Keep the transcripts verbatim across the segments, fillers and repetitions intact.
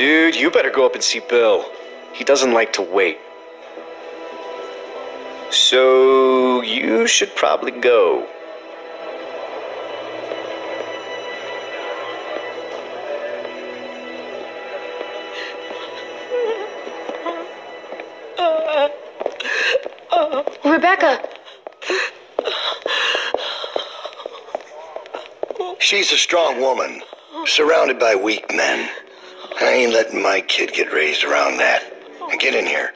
Dude, you better go up and see Bill. He doesn't like to wait. So you should probably go. Rebecca! She's a strong woman, surrounded by weak men. I ain't letting my kid get raised around that. Now get in here.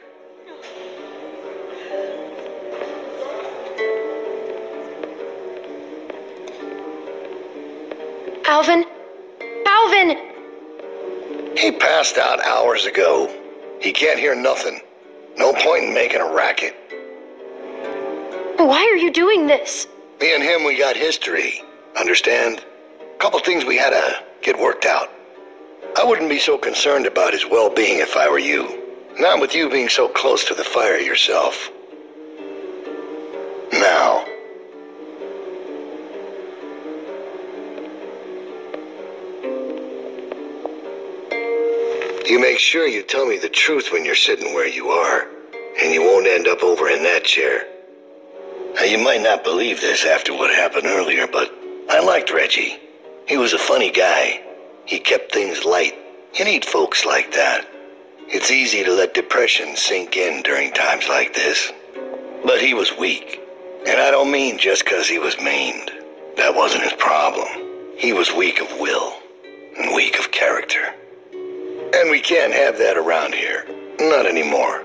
Alvin? Alvin! He passed out hours ago. He can't hear nothing. No point in making a racket. Why are you doing this? Me and him, we got history. Understand? A couple things we had to get worked out. I wouldn't be so concerned about his well-being if I were you. Not with you being so close to the fire yourself. Now. You make sure you tell me the truth when you're sitting where you are, and you won't end up over in that chair. Now, you might not believe this after what happened earlier, but I liked Reggie. He was a funny guy. He kept things light. You need folks like that. It's easy to let depression sink in during times like this. But he was weak. And I don't mean just because he was maimed. That wasn't his problem. He was weak of will and weak of character. And we can't have that around here. Not anymore.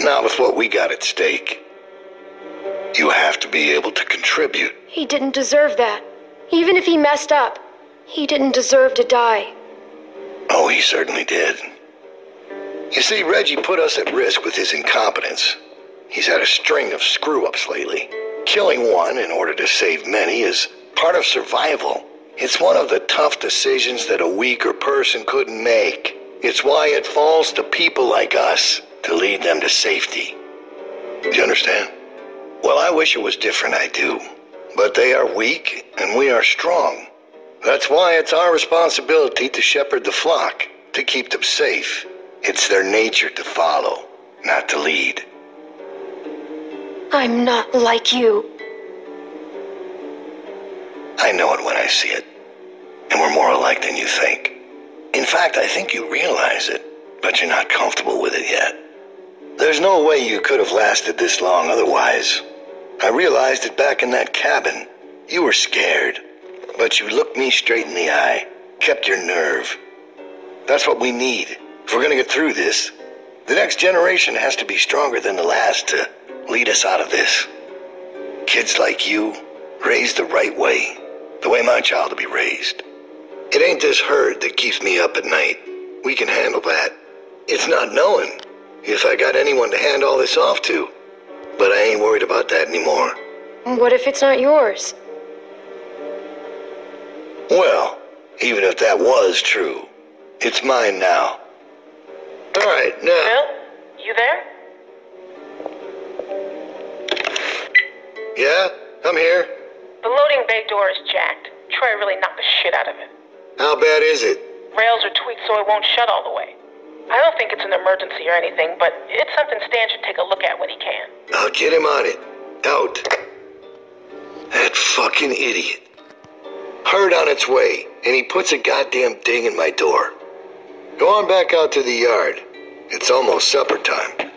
Not with what we got at stake. You have to be able to contribute. He didn't deserve that. Even if he messed up, he didn't deserve to die. Oh, he certainly did. You see, Reggie put us at risk with his incompetence. He's had a string of screw-ups lately. Killing one in order to save many is part of survival. It's one of the tough decisions that a weaker person couldn't make. It's why it falls to people like us to lead them to safety. Do you understand? Well, I wish it was different, I do. But they are weak, and we are strong. That's why it's our responsibility to shepherd the flock, to keep them safe. It's their nature to follow, not to lead. I'm not like you. I know it when I see it. And we're more alike than you think. In fact, I think you realize it, but you're not comfortable with it yet. There's no way you could have lasted this long otherwise. I realized it back in that cabin. You were scared, but you looked me straight in the eye, kept your nerve. That's what we need. If we're gonna get through this, the next generation has to be stronger than the last to lead us out of this. Kids like you, raised the right way, the way my child will be raised. It ain't this herd that keeps me up at night. We can handle that. It's not knowing if I got anyone to hand all this off to. But I ain't worried about that anymore. What if it's not yours? Well, even if that was true, it's mine now. All right, now... Bill, you there? Yeah, I'm here. The loading bay door is jacked. Troy really knocked the shit out of it. How bad is it? Rails are tweaked so it won't shut all the way. I don't think it's an emergency or anything, but it's something Stan should take a look at when he can. I'll get him on it. Out. That fucking idiot. Herd on its way, and he puts a goddamn ding in my door. Go on back out to the yard. It's almost supper time.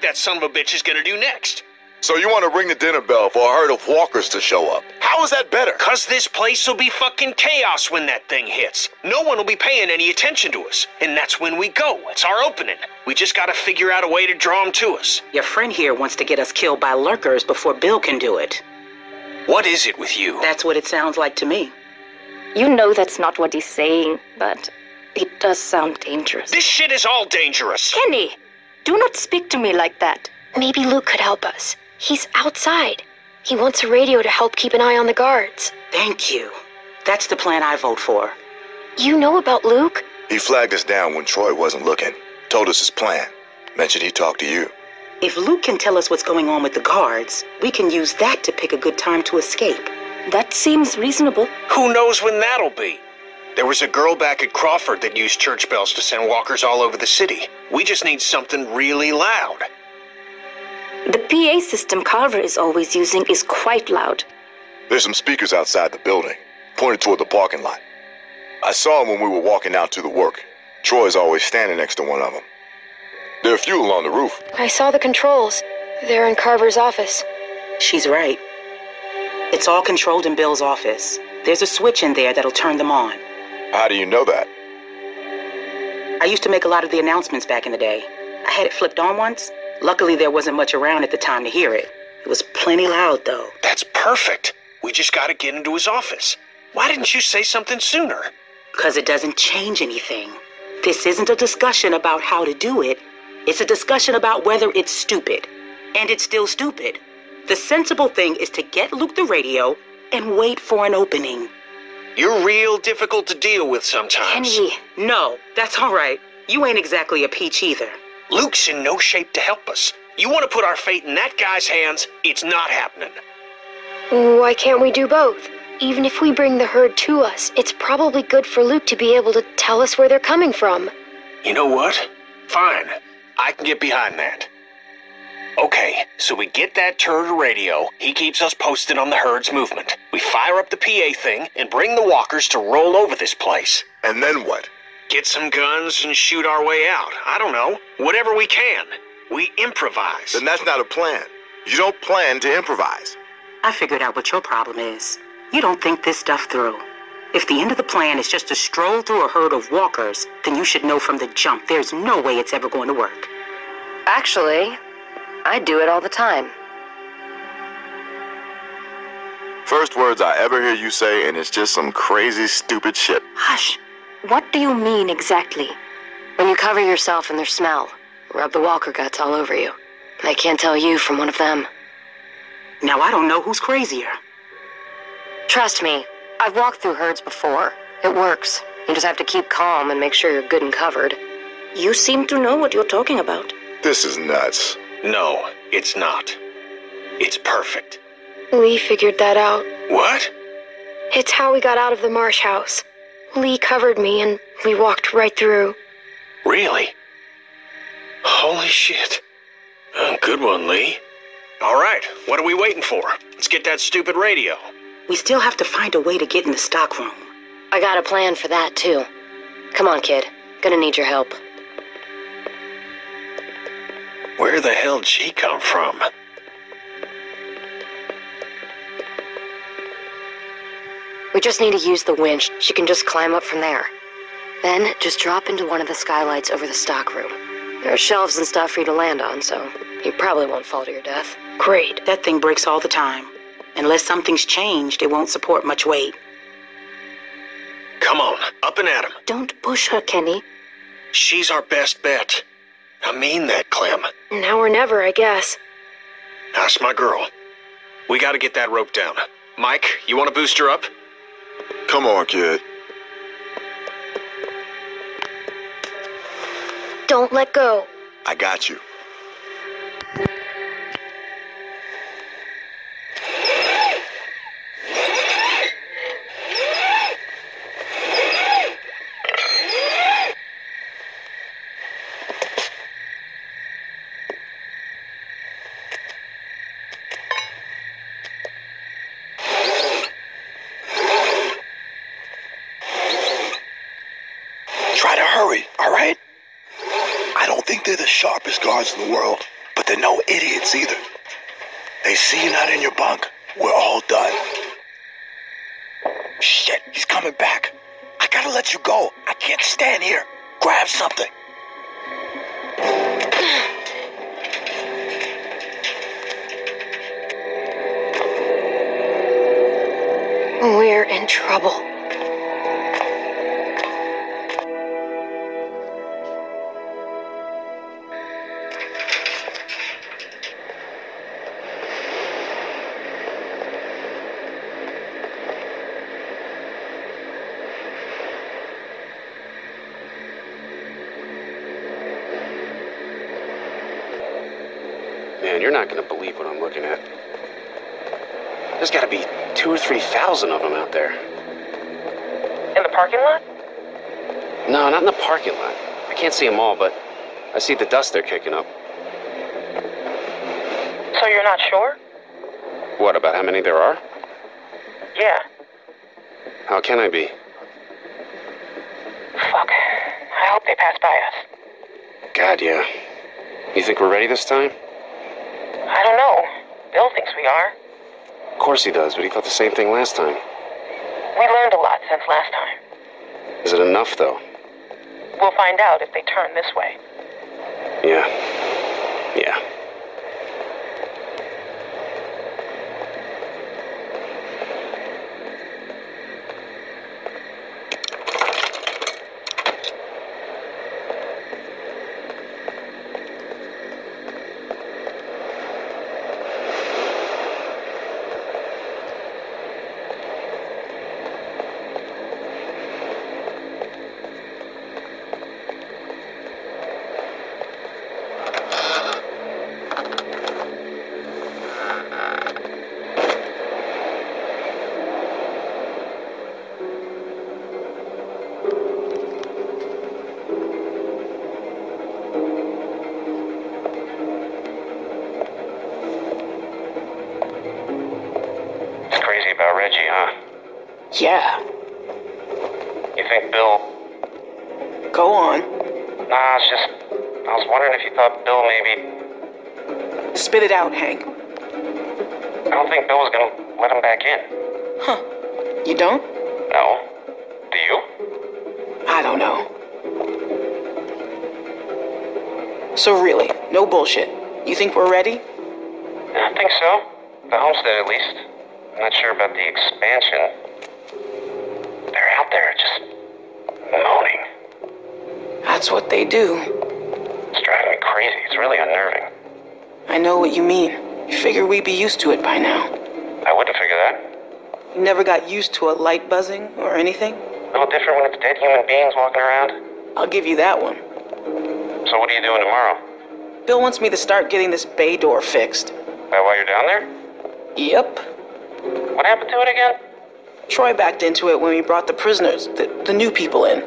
That son of a bitch is gonna do next. So you want to ring the dinner bell for a herd of walkers to show up? How is that better? Cause this place will be fucking chaos when that thing hits. No one will be paying any attention to us, and that's when we go. It's our opening. We just gotta figure out a way to draw them to us. Your friend here wants to get us killed by lurkers before Bill can do it. What is it with you? That's what it sounds like to me. You know that's not what he's saying, but it does sound dangerous. This shit is all dangerous. Kenny! Do not speak to me like that. Maybe Luke could help us. He's outside. He wants a radio to help keep an eye on the guards. Thank you. That's the plan I vote for. You know about Luke? He flagged us down when Troy wasn't looking. Told us his plan. Mentioned he talked to you. If Luke can tell us what's going on with the guards, we can use that to pick a good time to escape. That seems reasonable. Who knows when that'll be? There was a girl back at Crawford that used church bells to send walkers all over the city. We just need something really loud. The P A system Carver is always using is quite loud. There's some speakers outside the building, pointed toward the parking lot. I saw them when we were walking out to the work. Troy's always standing next to one of them. There are a few on the roof. I saw the controls. They're in Carver's office. She's right. It's all controlled in Bill's office. There's a switch in there that'll turn them on. How do you know that? I used to make a lot of the announcements back in the day. I had it flipped on once. Luckily, there wasn't much around at the time to hear it. It was plenty loud, though. That's perfect. We just gotta get into his office. Why didn't you say something sooner? Because it doesn't change anything. This isn't a discussion about how to do it. It's a discussion about whether it's stupid. And it's still stupid. The sensible thing is to get Luke the radio and wait for an opening. You're real difficult to deal with sometimes. Kenny. No, that's all right. You ain't exactly a peach either. Luke's in no shape to help us. You want to put our fate in that guy's hands, it's not happening. Why can't we do both? Even if we bring the herd to us, it's probably good for Luke to be able to tell us where they're coming from. You know what? Fine. I can get behind that. Okay, so we get that turd radio. He keeps us posted on the herd's movement. We fire up the P A thing and bring the walkers to roll over this place. And then what? Get some guns and shoot our way out. I don't know. Whatever we can. We improvise. Then that's not a plan. You don't plan to improvise. I figured out what your problem is. You don't think this stuff through. If the end of the plan is just to stroll through a herd of walkers, then you should know from the jump there's no way it's ever going to work. Actually, I do it all the time. First words I ever hear you say, and it's just some crazy, stupid shit. Hush. What do you mean exactly? When you cover yourself in their smell, rub the walker guts all over you. They can't tell you from one of them. Now I don't know who's crazier. Trust me, I've walked through herds before. It works. You just have to keep calm and make sure you're good and covered. You seem to know what you're talking about. This is nuts. No, it's not. It's perfect. Lee figured that out. What? It's how we got out of the Marsh House. Lee covered me and we walked right through. Really? Holy shit. Oh, good one, Lee. All right, what are we waiting for? Let's get that stupid radio. We still have to find a way to get in the stockroom. I got a plan for that, too. Come on, kid. Gonna need your help. Where the hell did she come from? We just need to use the winch. She can just climb up from there. Then just drop into one of the skylights over the stockroom. There are shelves and stuff for you to land on, so you probably won't fall to your death. Great. That thing breaks all the time. Unless something's changed, it won't support much weight. Come on, up and at him. Don't push her, Kenny. She's our best bet. I mean that, Clem. Now or never, I guess. That's my girl. We gotta get that rope down. Mike, you wanna boost her up? Come on, kid. Don't let go. I got you. In the world, but they're no idiots either. They see you're not in your bunk. We're all done. Shit, he's coming back. I gotta let you go. I can't stand here. Grab something. We're in trouble. you're not going to believe what I'm looking at. There's got to be two or three thousand of them out there. In the parking lot? No, not in the parking lot. I can't see them all, but I see the dust they're kicking up. So you're not sure? What, about how many there are? Yeah. How can I be? Fuck. I hope they pass by us. God, yeah. You think we're ready this time? I don't know. Bill thinks we are. Of course he does, but he thought the same thing last time. We learned a lot since last time. Is it enough, though? We'll find out if they turn this way. Yeah. Yeah. Yeah. You think Bill... Go on. Nah, it's just... I was wondering if you thought Bill maybe... Spit it out, Hank. I don't think Bill was gonna let him back in. Huh. You don't? No. Do you? I don't know. So really, no bullshit. You think we're ready? I think so. The homestead, at least. I'm not sure about the expansion. That's what they do. It's driving me crazy. It's really unnerving. I know what you mean. You figure we'd be used to it by now. I wouldn't figure that. You never got used to a light buzzing or anything? A little different when it's dead human beings walking around. I'll give you that one. So what are you doing tomorrow? Bill wants me to start getting this bay door fixed. That while you're down there? Yep. What happened to it again? Troy backed into it when we brought the prisoners, the, the new people in.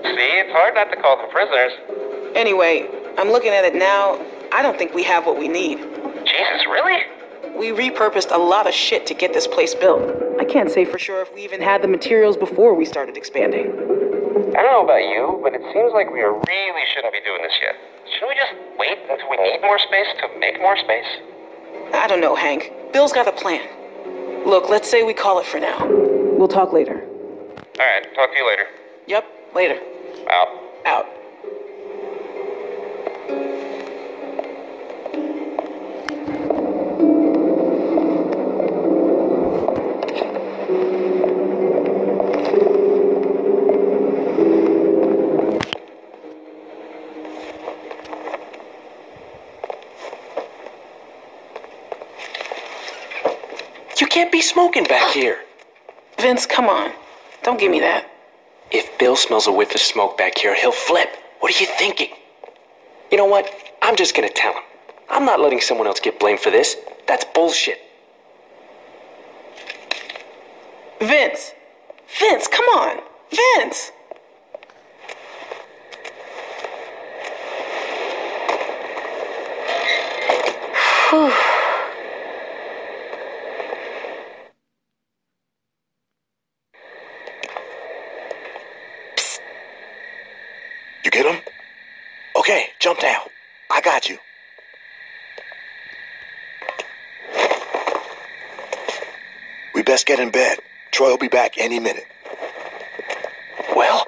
See, it's hard not to call them prisoners. Anyway, I'm looking at it now. I don't think we have what we need. Jesus, really? We repurposed a lot of shit to get this place built. I can't say for sure if we even had the materials before we started expanding. I don't know about you, but it seems like we really shouldn't be doing this yet. Shouldn't we just wait until we need more space to make more space? I don't know, Hank. Bill's got a plan. Look, let's say we call it for now. We'll talk later. All right, talk to you later. Yep. Later. Out. Out. You can't be smoking back here. Vince, come on. Don't give me that. If Bill smells a whiff of smoke back here, he'll flip. What are you thinking? You know what? I'm just gonna tell him. I'm not letting someone else get blamed for this. That's bullshit. Vince! Vince, come on! Vince! Whew. Okay, jump down. I got you. We best get in bed. Troy will be back any minute. Well?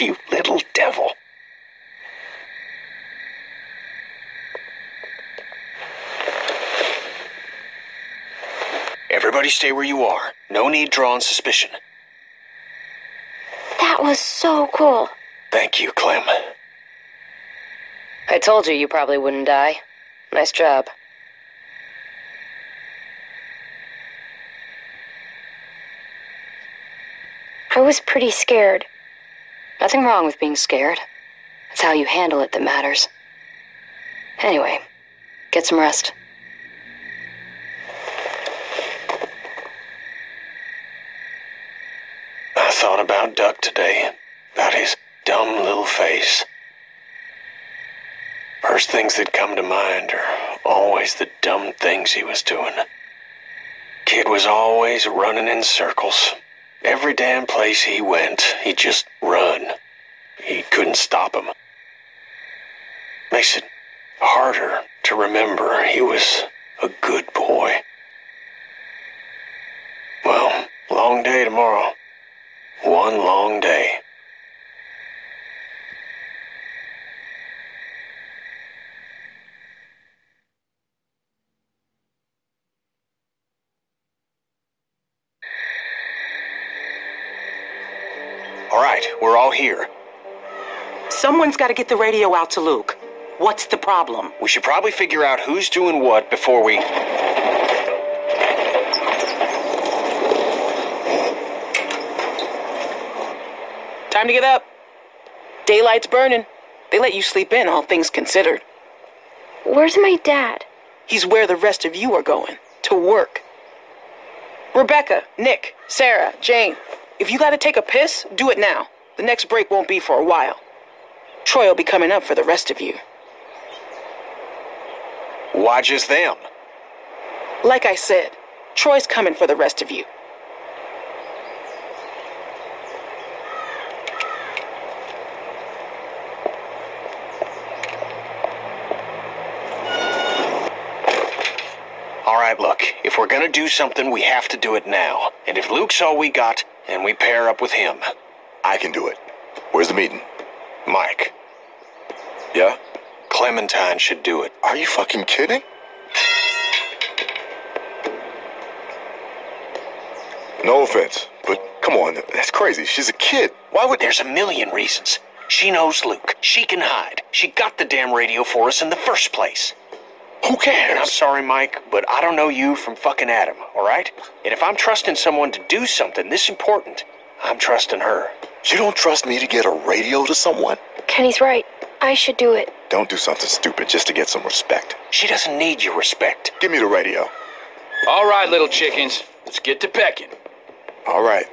You little devil. Everybody stay where you are. No need drawing suspicion. That was so cool. Thank you, Clem. I told you you probably wouldn't die. Nice job. I was pretty scared. Nothing wrong with being scared. It's how you handle it that matters. Anyway, get some rest. I thought about Duck today, about his dumb little face. First things that come to mind are always the dumb things he was doing. Kid was always running in circles. Every damn place he went, he'd just run. He couldn't stop him. Makes it harder to remember he was a good boy. Well, long day tomorrow. One long day. All right, we're all here. Someone's got to get the radio out to Luke. What's the problem? We should probably figure out who's doing what before we... Time to get up. Daylight's burning. They let you sleep in, all things considered. Where's my dad? He's where the rest of you are going, to work. Rebecca, Nick, Sarah, Jane... If you gotta take a piss, do it now. The next break won't be for a while. Troy will be coming up for the rest of you. Why just them? Like I said, Troy's coming for the rest of you. All right, look, if we're gonna do something, we have to do it now. And if Luke's all we got, and we pair up with him. I can do it. Where's the meeting? Mike. Yeah? Clementine should do it. Are you fucking kidding? No offense, but come on, that's crazy. She's a kid. Why would... There's a million reasons. She knows Luke. She can hide. She got the damn radio for us in the first place. Who cares? And I'm sorry, Mike, but I don't know you from fucking Adam, all right? And if I'm trusting someone to do something this important, I'm trusting her. You don't trust me to get a radio to someone? Kenny's right. I should do it. Don't do something stupid just to get some respect. She doesn't need your respect. Give me the radio. All right, little chickens. Let's get to pecking. All right.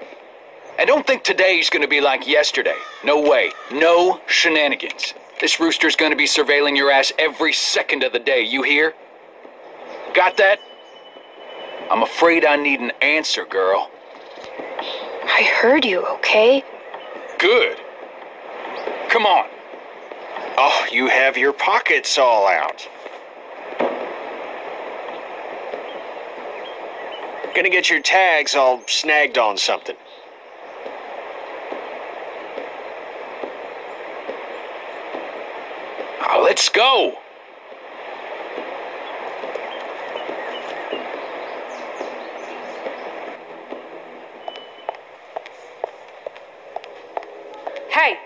I don't think today's going to be like yesterday. No way. No shenanigans. This rooster's gonna be surveilling your ass every second of the day, you hear? Got that? I'm afraid I need an answer, girl. I heard you, okay? Good. Come on. Oh, you have your pockets all out. Gonna get your tags all snagged on something. Let's go! Hey,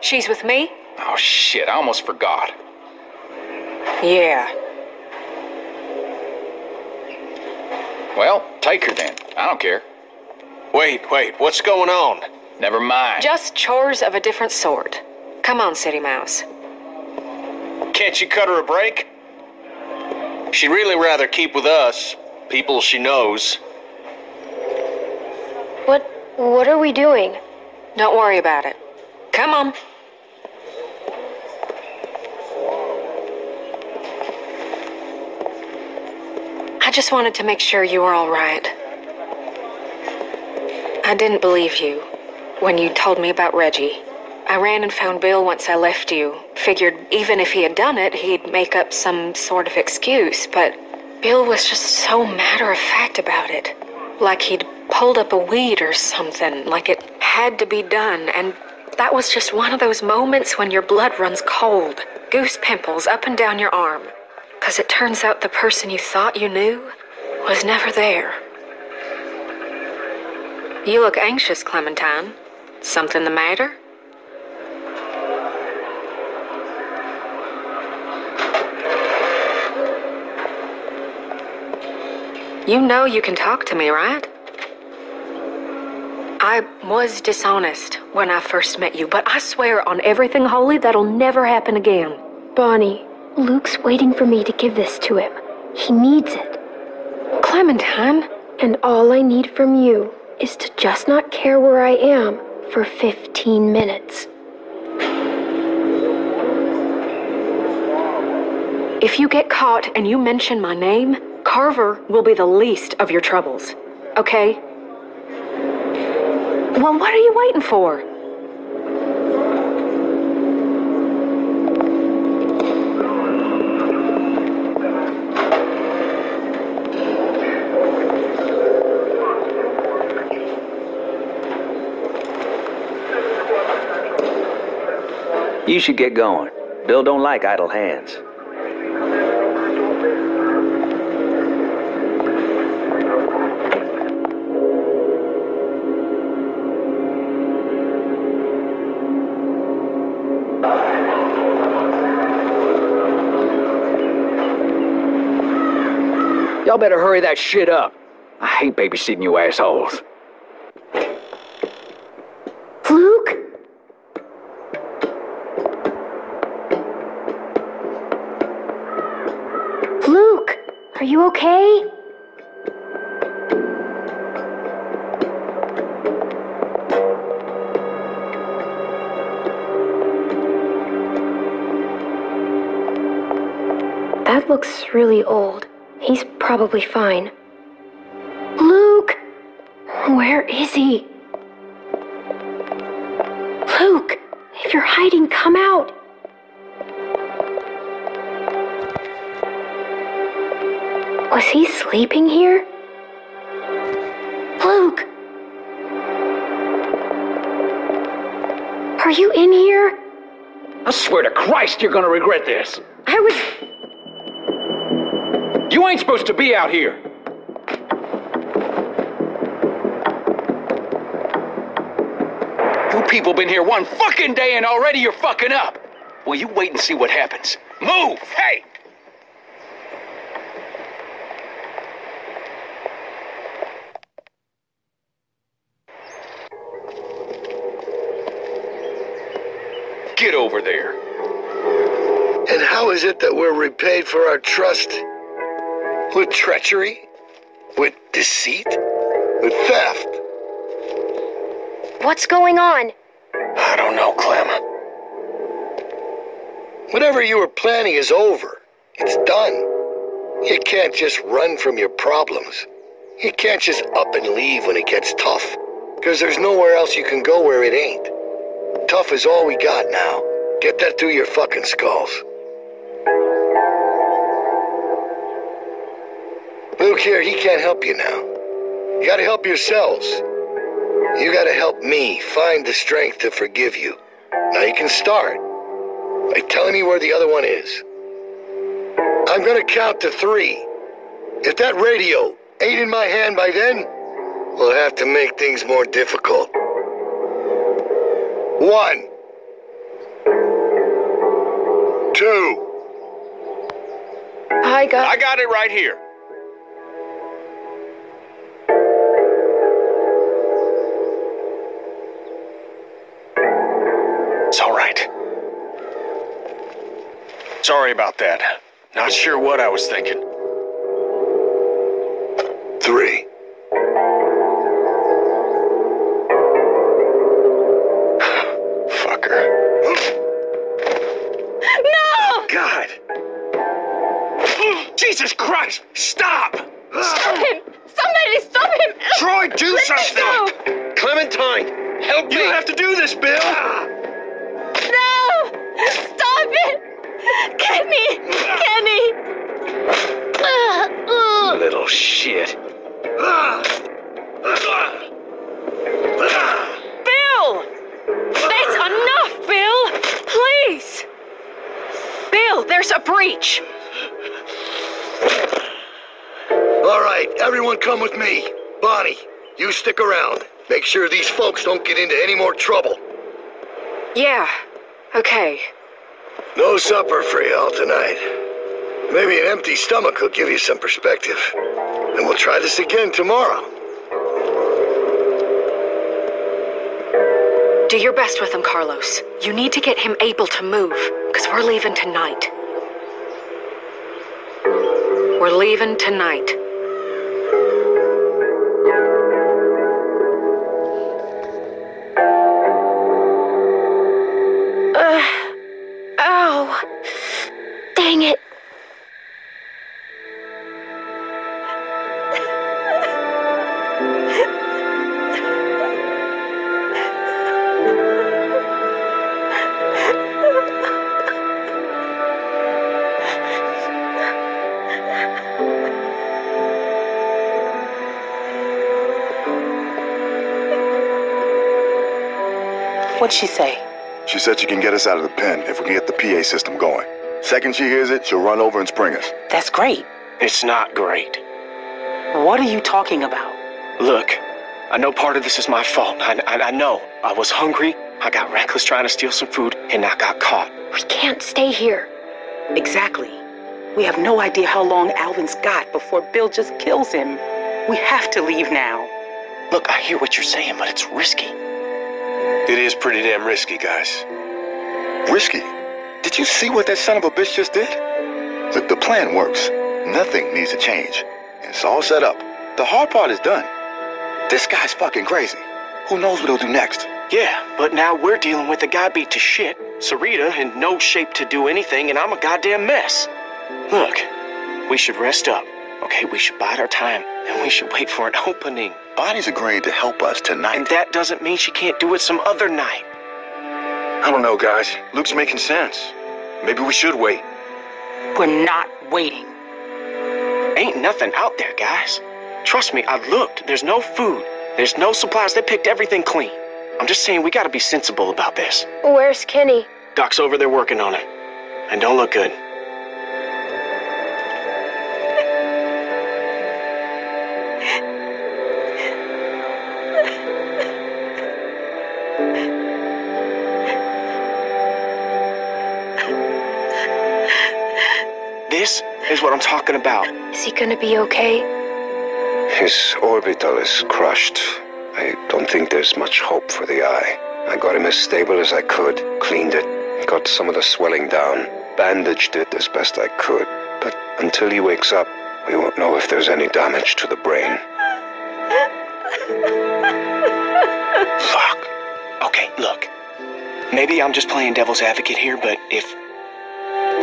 she's with me? Oh shit, I almost forgot. Yeah. Well, take her then. I don't care. Wait, wait, what's going on? Never mind. Just chores of a different sort. Come on, City Mouse. Can't you cut her a break? She'd really rather keep with us, people she knows. What, what are we doing? Don't worry about it. Come on. I just wanted to make sure you were all right. I didn't believe you when you told me about Reggie. I ran and found Bill once I left you. Figured even if he had done it, he'd make up some sort of excuse, but Bill was just so matter-of-fact about it. Like he'd pulled up a weed or something, like it had to be done, and that was just one of those moments when your blood runs cold, goose pimples up and down your arm. 'Cause it turns out the person you thought you knew was never there. You look anxious, Clementine. Something the matter? You know you can talk to me, right? I was dishonest when I first met you, but I swear on everything holy that'll never happen again. Bonnie, Luke's waiting for me to give this to him. He needs it. Clementine. And all I need from you is to just not care where I am for fifteen minutes. If you get caught and you mention my name, Carver will be the least of your troubles, okay? Well, what are you waiting for? You should get going. Bill don't like idle hands. Y'all better hurry that shit up. I hate babysitting you assholes. Luke? Luke, are you okay? That looks really old. He's probably fine. Luke! Where is he? Luke! If you're hiding, come out! Was he sleeping here? Luke! Are you in here? I swear to Christ, you're gonna regret this! I was... You ain't supposed to be out here. You people been here one fucking day and already you're fucking up. Well, you wait and see what happens. Move! Hey! Get over there. And how is it that we're repaid for our trust? With treachery? With deceit? With theft? What's going on? I don't know, Clem. Whatever you were planning is over. It's done. You can't just run from your problems. You can't just up and leave when it gets tough. Because there's nowhere else you can go where it ain't. Tough is all we got now. Get that through your fucking skulls. Luke here, he can't help you now. You gotta help yourselves. You gotta help me find the strength to forgive you. Now you can start by telling me where the other one is. I'm gonna count to three. If that radio ain't in my hand by then, we'll have to make things more difficult. One. Two. I got I got it right here. Sorry about that. Not sure what I was thinking. Three. Fucker. No! God! Jesus Christ! Stop! Stop him! Somebody stop him! Troy, do Let something! Clementine, help me! You don't have to do this, Bill! No! Stop it! Kenny! Kenny! Little shit. Bill! That's enough, Bill! Please! Bill, there's a breach! All right, everyone come with me. Bonnie, you stick around. Make sure these folks don't get into any more trouble. Yeah, okay. No supper for y'all tonight. Maybe an empty stomach will give you some perspective. And we'll try this again tomorrow. Do your best with him, Carlos. You need to get him able to move, because we're leaving tonight. We're leaving tonight. Uh, ow. Dang it. What'd she say? She said she can get us out of the pen if we can get the P A system going. Second she hears it, she'll run over and spring us. That's great. It's not great. What are you talking about? Look, I know part of this is my fault. I, I, I know. I was hungry, I got reckless trying to steal some food, and I got caught. We can't stay here. Exactly. We have no idea how long Alvin's got before Bill just kills him. We have to leave now. Look, I hear what you're saying, but it's risky. It is pretty damn risky, guys. Risky? Did you see what that son of a bitch just did? Look, the plan works. Nothing needs to change. It's all set up. The hard part is done. This guy's fucking crazy. Who knows what he'll do next? Yeah, but now we're dealing with a guy beat to shit, Sarita in no shape to do anything, and I'm a goddamn mess. Look, we should rest up. Okay, we should bide our time, and we should wait for an opening. Bonnie's agreed to help us tonight. And that doesn't mean she can't do it some other night. I don't know, guys. Luke's making sense. Maybe we should wait. We're not waiting. Ain't nothing out there, guys. Trust me, I looked. There's no food. There's no supplies. They picked everything clean. I'm just saying we gotta be sensible about this. Where's Kenny? Doc's over there working on it. And don't look good. This is what I'm talking about. Is he gonna be okay? His orbital is crushed. I don't think there's much hope for the eye. I got him as stable as I could, cleaned it, got some of the swelling down, bandaged it as best I could. But until he wakes up, we won't know if there's any damage to the brain. Fuck. Okay, look. Maybe I'm just playing devil's advocate here, but if...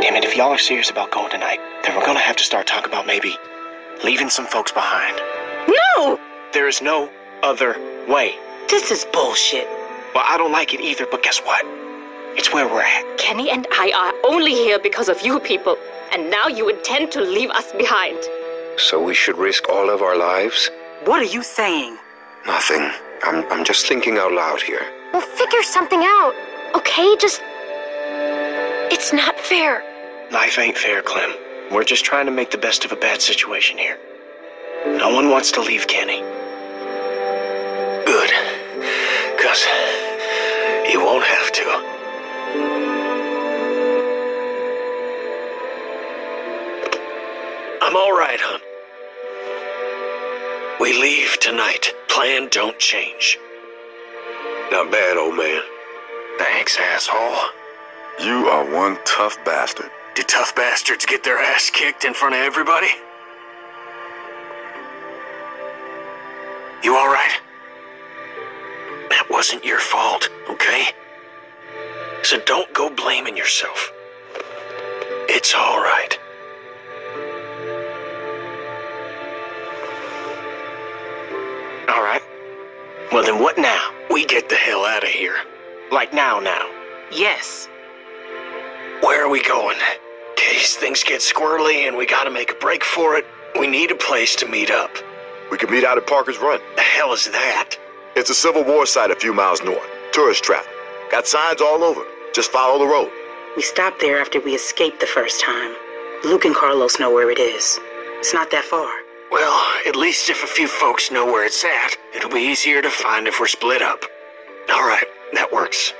Damn it, if y'all are serious about going tonight, then we're gonna have to start talking about maybe leaving some folks behind. No! There is no other way. This is bullshit. Well, I don't like it either, but guess what? It's where we're at. Kenny and I are only here because of you people, and now you intend to leave us behind. So we should risk all of our lives? What are you saying? Nothing. I'm, I'm just thinking out loud here. We'll figure something out, okay? Just... It's not fair. Life ain't fair, Clem. We're just trying to make the best of a bad situation here. No one wants to leave Kenny. Good. Because you won't have to. I'm all right, hon. We leave tonight. Plan don't change. Not bad, old man. Thanks, asshole. You are one tough bastard. Did tough bastards get their ass kicked in front of everybody? You all right? That wasn't your fault, okay? So don't go blaming yourself. It's all right. All right. Well, then what now? We get the hell out of here. Like now, now. Yes. Where are we going? In case things get squirrely and we gotta make a break for it, we need a place to meet up. We could meet out at Parker's Run. The hell is that? It's a Civil War site a few miles north. Tourist trap. Got signs all over. Just follow the road. We stopped there after we escaped the first time. Luke and Carlos know where it is. It's not that far. Well, at least if a few folks know where it's at, it'll be easier to find if we're split up. All right, that works.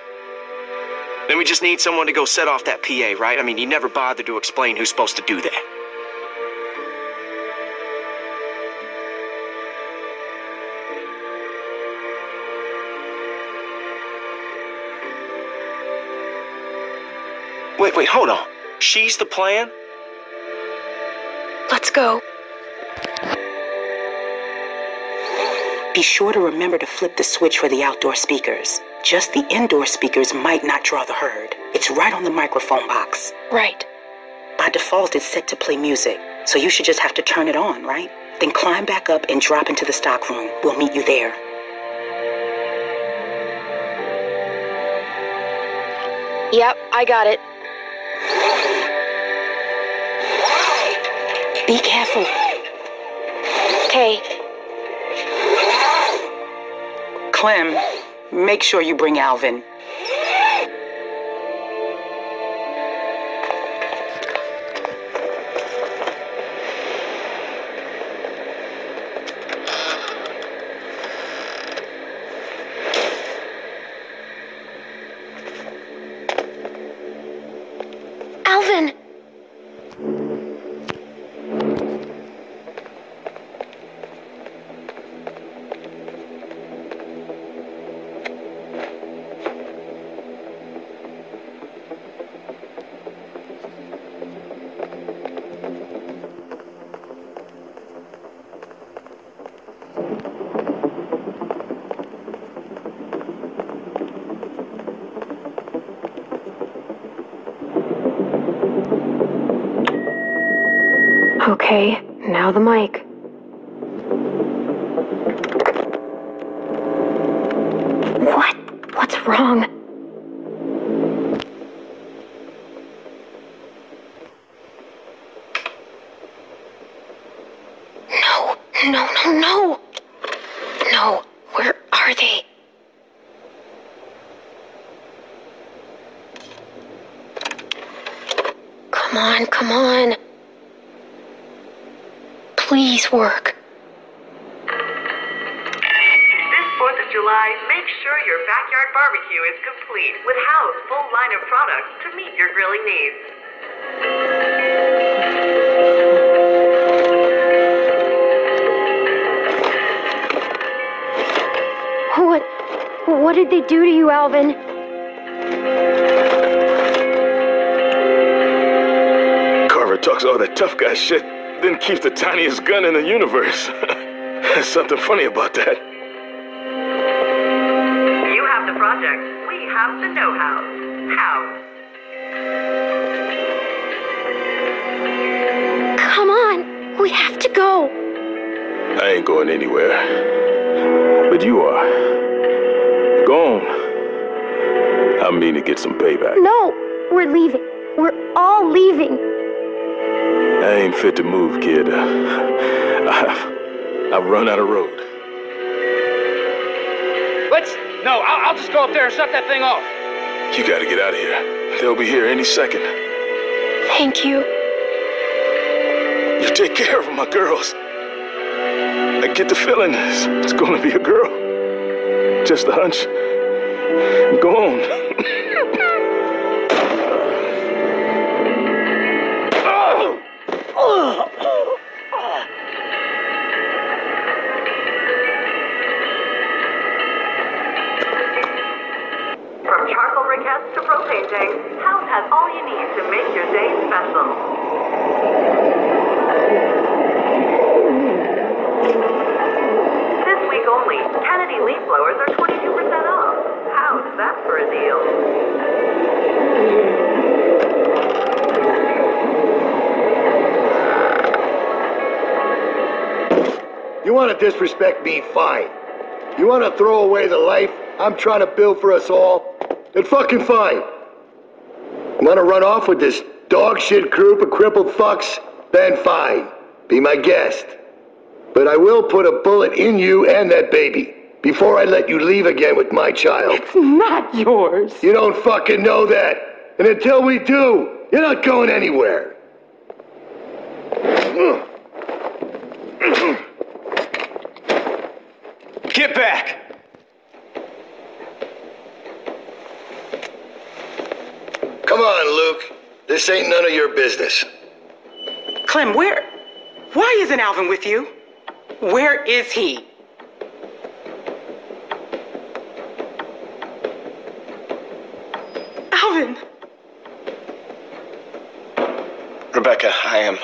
Then we just need someone to go set off that P A, right? I mean, you never bothered to explain who's supposed to do that. Wait, wait, hold on. She's the plan? Let's go. Be sure to remember to flip the switch for the outdoor speakers. Just the indoor speakers might not draw the herd. It's right on the microphone box. Right. By default, it's set to play music, so you should just have to turn it on, right? Then climb back up and drop into the stock room. We'll meet you there. Yep, I got it. Be careful. Okay. Clem, make sure you bring Alvin. Okay, now the mic. What? What's wrong? No, no, no, no! No, where are they? Come on, come on! Please work. This fourth of July, make sure your backyard barbecue is complete with Howe's full line of products to meet your grilling needs. What, what did they do to you, Alvin? Carver talks all that tough guy shit, then keeps the tiniest gun in the universe. There's something funny about that. You have the project. We have the know-how. How? Come on! We have to go! I ain't going anywhere. But you are. Go on. I mean to get some payback. No! We're leaving. We're all leaving. I ain't fit to move, kid. I've, I've run out of road. Let's... No, I'll, I'll just go up there and shut that thing off. You gotta get out of here. They'll be here any second. Thank you. You take care of my girls. I get the feeling it's, it's gonna be a girl. Just a hunch. Go on. Disrespect me, fine. You want to throw away the life I'm trying to build for us all? Then fucking fine. Want to run off with this dog shit group of crippled fucks? Then fine. Be my guest. But I will put a bullet in you and that baby before I let you leave again with my child. It's not yours. You don't fucking know that. And until we do, you're not going anywhere. Get back! Come on, Luke. This ain't none of your business. Clem, where... Why isn't Alvin with you? Where is he? Alvin! Rebecca, I am...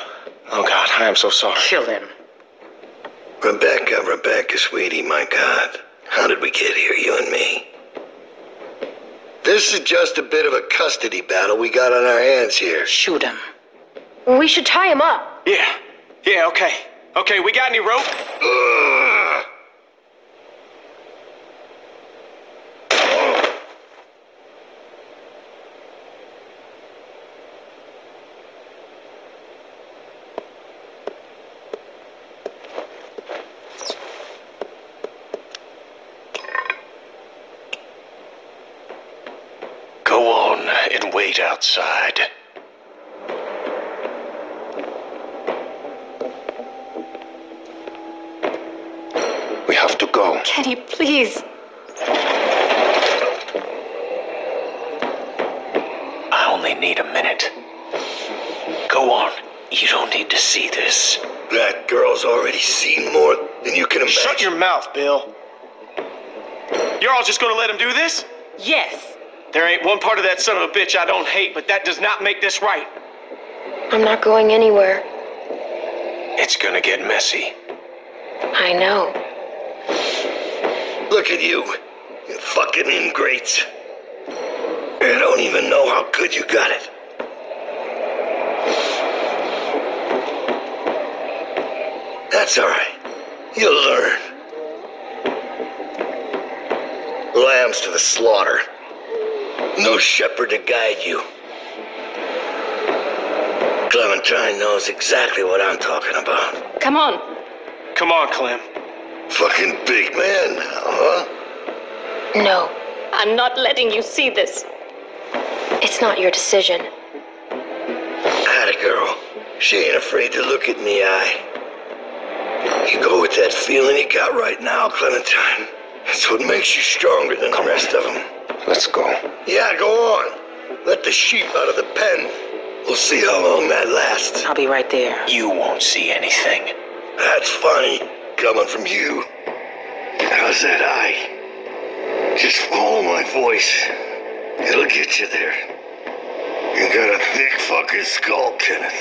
Oh, God, I am so sorry. Kill him. Rebecca, Rebecca, sweetie, my God. How did we get here, you and me? This is just a bit of a custody battle we got on our hands here. Shoot him. We should tie him up. Yeah. Yeah, okay. Okay, we got any rope? Ugh. Wait outside. We have to go. Kenny, please. I only need a minute. Go on. You don't need to see this. That girl's already seen more than you can imagine. Shut your mouth, Bill. You're all just gonna let him do this? Yes. There ain't one part of that son of a bitch I don't hate, but that does not make this right. I'm not going anywhere. It's gonna get messy. I know. Look at you, you fucking ingrates. I don't even know how good you got it. That's all right. You'll learn. Lambs to the slaughter. No shepherd to guide you. Clementine knows exactly what I'm talking about. Come on. Come on, Clem. Fucking big man now, huh? No, I'm not letting you see this. It's not your decision. Atta girl. She ain't afraid to look at me eye. You go with that feeling you got right now, Clementine. That's what makes you stronger than the rest of them. Let's go. Yeah, go on. Let the sheep out of the pen. We'll see how long that lasts. I'll be right there. You won't see anything. That's funny, coming from you. How's that eye? Just follow my voice. It'll get you there. You got a thick fucking skull, Kenneth.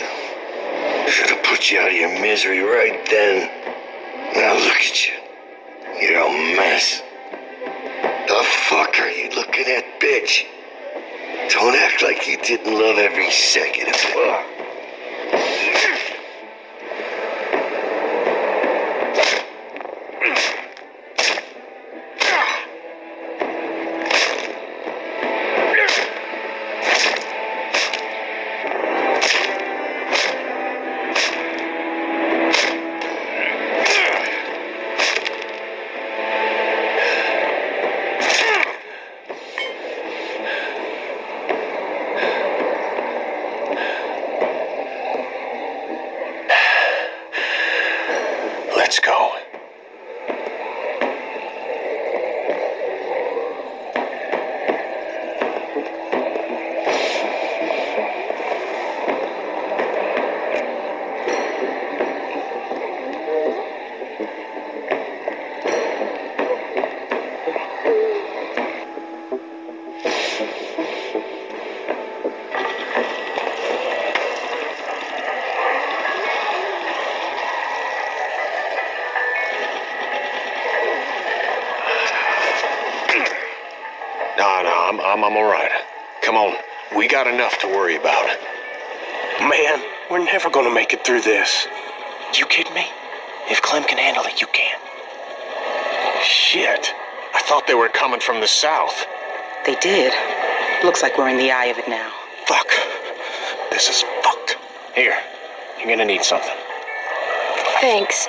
Should have put you out of your misery right then. Now look at you. You're a mess. The fuck are you looking at, bitch? Don't act like you didn't love every second of I'm alright. Come on. We got enough to worry about. Man, we're never gonna make it through this. You kidding me? If Clem can handle it, you can. Shit. I thought they were coming from the south. They did. Looks like we're in the eye of it now. Fuck. This is fucked. Here. You're gonna need something. Thanks.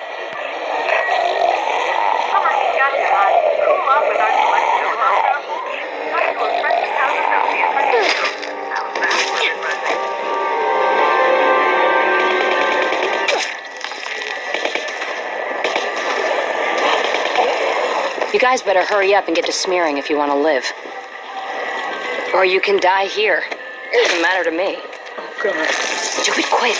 You guys better hurry up and get to smearing if you want to live. Or you can die here. It doesn't matter to me. Oh, God. Do it quick.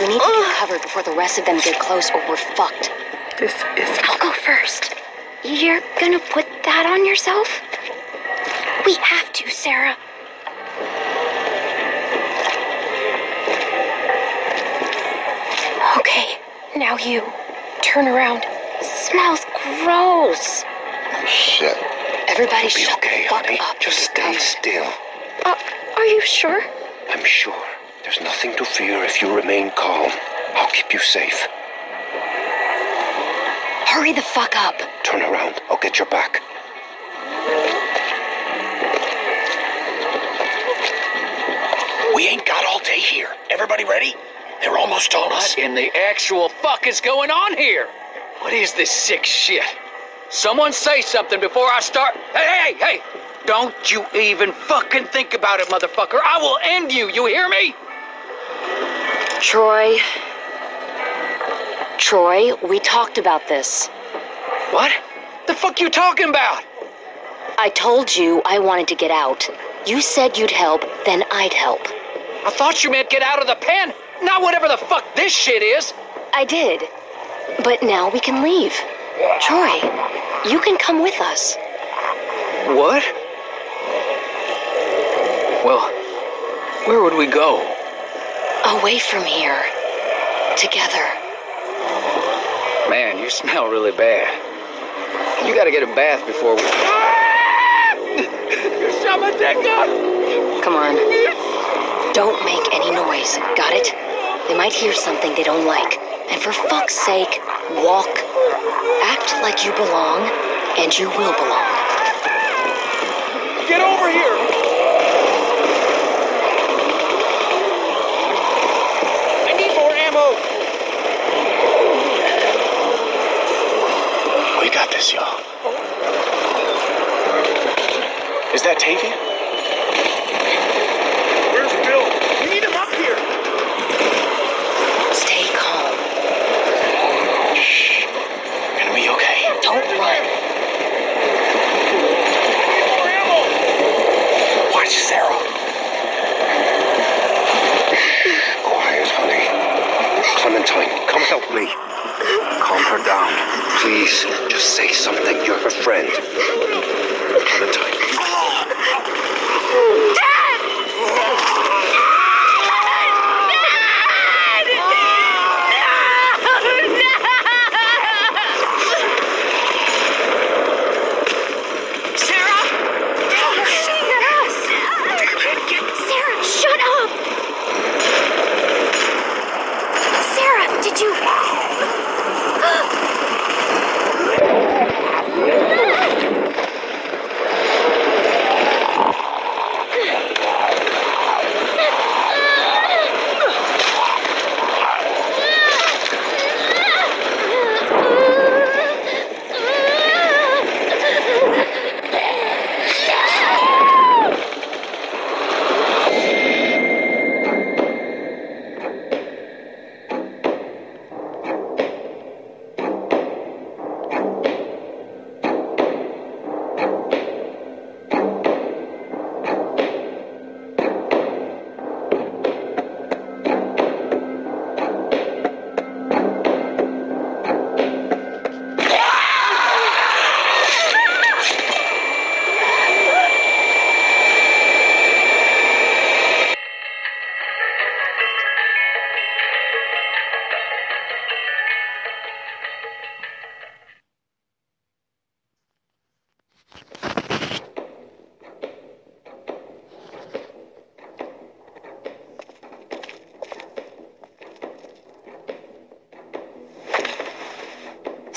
We need to get covered before the rest of them get close or we're fucked. This is... I'll go first. You're gonna put that on yourself? We have to, Sarah. Now you turn around. Smells gross. Shit. Everybody shut okay, the fuck honey. up. Just stay still. Uh, are you sure? I'm sure. There's nothing to fear if you remain calm. I'll keep you safe. Hurry the fuck up. Turn around. I'll get your back. We ain't got all day here. Everybody ready? They're almost on us. What in the actual fuck is going on here? What is this sick shit? Someone say something before I start. Hey, hey, hey! Don't you even fucking think about it, motherfucker. I will end you. You hear me? Troy. Troy, we talked about this. What? The fuck you talking about? I told you I wanted to get out. You said you'd help, then I'd help. I thought you meant get out of the pen, not whatever the fuck this shit is. I did, but now we can leave. Troy, you can come with us. What? Well, where would we go? Away from here, together. Man, you smell really bad. You gotta get a bath before we... You shut my dick up! Come on. Don't make any noise, got it? They might hear something they don't like. And for fuck's sake, walk. Act like you belong, and you will belong. Get over here! I need more ammo! We got this, y'all. Is that Tavia? Where's Bill? We need him up here! Stay calm. Shh. Gonna be okay. Don't run. Watch Sarah. Quiet, honey. Clementine, come help me. Calm her down. Please, just say something. You're her friend. Clementine.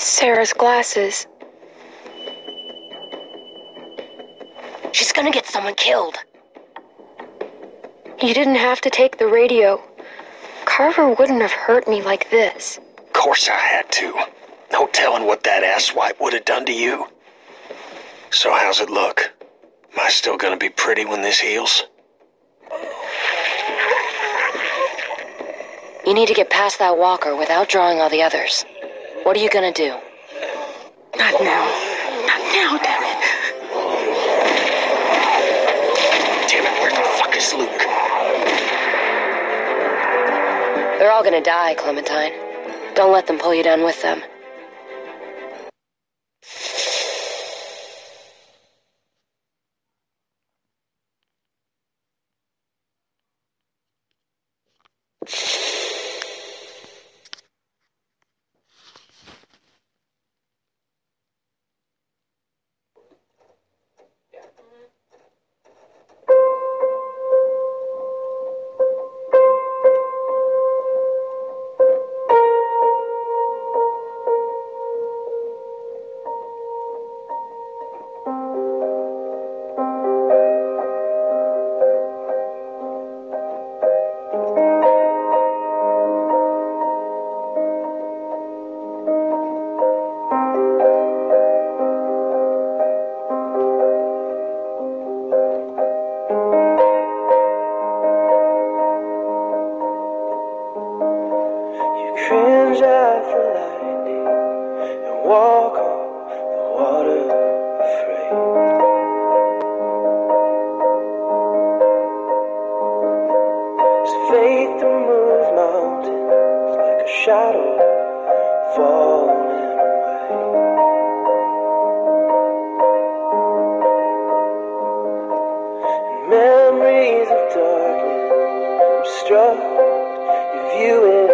Sarah's glasses. She's gonna get someone killed. You didn't have to take the radio. Carver wouldn't have hurt me like this. Of course I had to. No telling what that asswipe would have done to you. So how's it look? Am I still gonna be pretty when this heals? You need to get past that walker without drawing all the others. What are you gonna do? Not now. Not now, damn it. Damn it, where the fuck is Luke? They're all gonna die, Clementine. Don't let them pull you down with them. Change after lightning and walk on the water afraid. It's faith that moves mountains like a shadow falling away. And memories of darkness obstruct your view.